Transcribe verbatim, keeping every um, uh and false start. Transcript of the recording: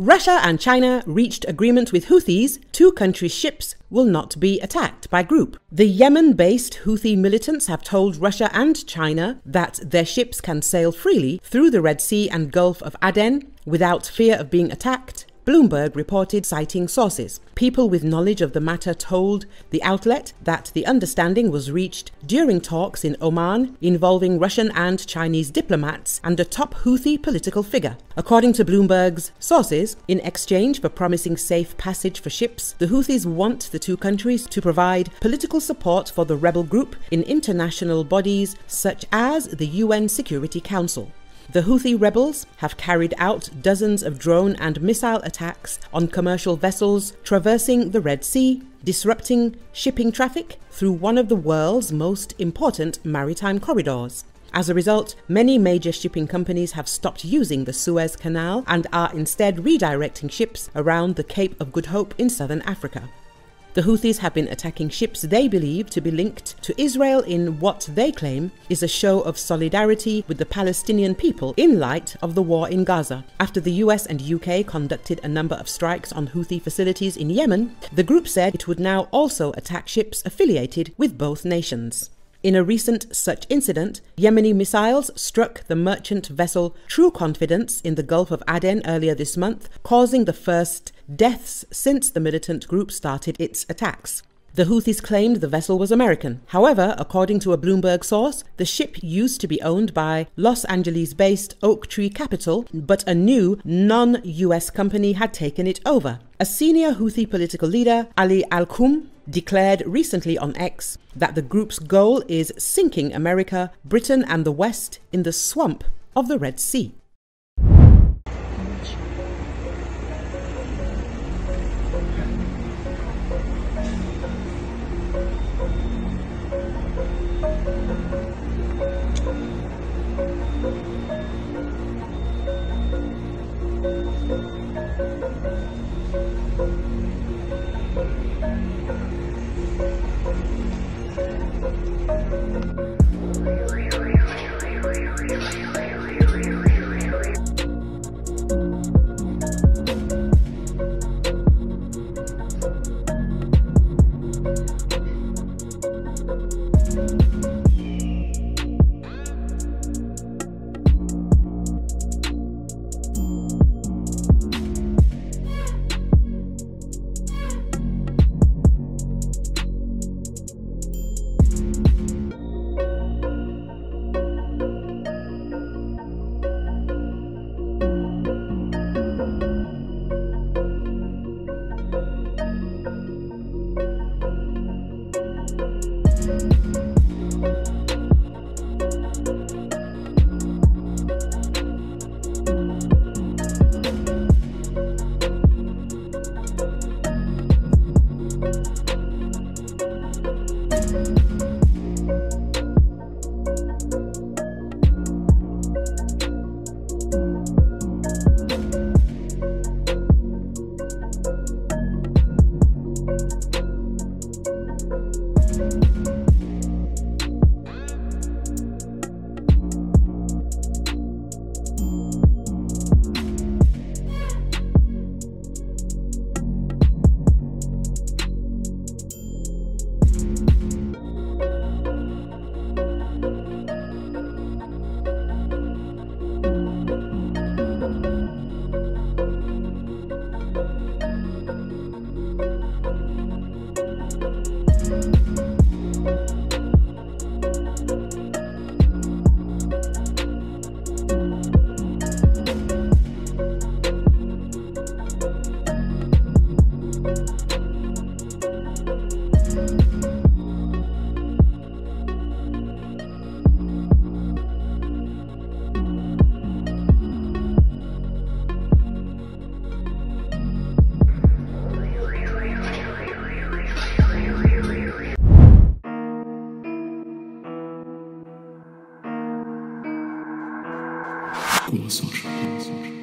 Russia and China reached agreement with Houthis, two countries' ships will not be attacked by group. The Yemen-based Houthi militants have told Russia and China that their ships can sail freely through the Red Sea and Gulf of Aden without fear of being attacked, Bloomberg reported, citing sources. People with knowledge of the matter told the outlet that the understanding was reached during talks in Oman involving Russian and Chinese diplomats and a top Houthi political figure. According to Bloomberg's sources, in exchange for promising safe passage for ships, the Houthis want the two countries to provide political support for the rebel group in international bodies such as the U N Security Council. The Houthi rebels have carried out dozens of drone and missile attacks on commercial vessels traversing the Red Sea, disrupting shipping traffic through one of the world's most important maritime corridors. As a result, many major shipping companies have stopped using the Suez Canal and are instead redirecting ships around the Cape of Good Hope in southern Africa. The Houthis have been attacking ships they believe to be linked to Israel in what they claim is a show of solidarity with the Palestinian people in light of the war in Gaza. After the U S and U K conducted a number of strikes on Houthi facilities in Yemen, the group said it would now also attack ships affiliated with both nations. In a recent such incident, Yemeni missiles struck the merchant vessel True Confidence in the Gulf of Aden earlier this month, causing the first deaths since the militant group started its attacks. The Houthis claimed the vessel was American. However, according to a Bloomberg source, the ship used to be owned by Los Angeles-based Oaktree Capital, but a new, non-U S company had taken it over. A senior Houthi political leader, Ali Alqhoom, declared recently on X that the group's goal is sinking America, Britain and the West in the swamp of the Red Sea. Голосуешь, голосуешь.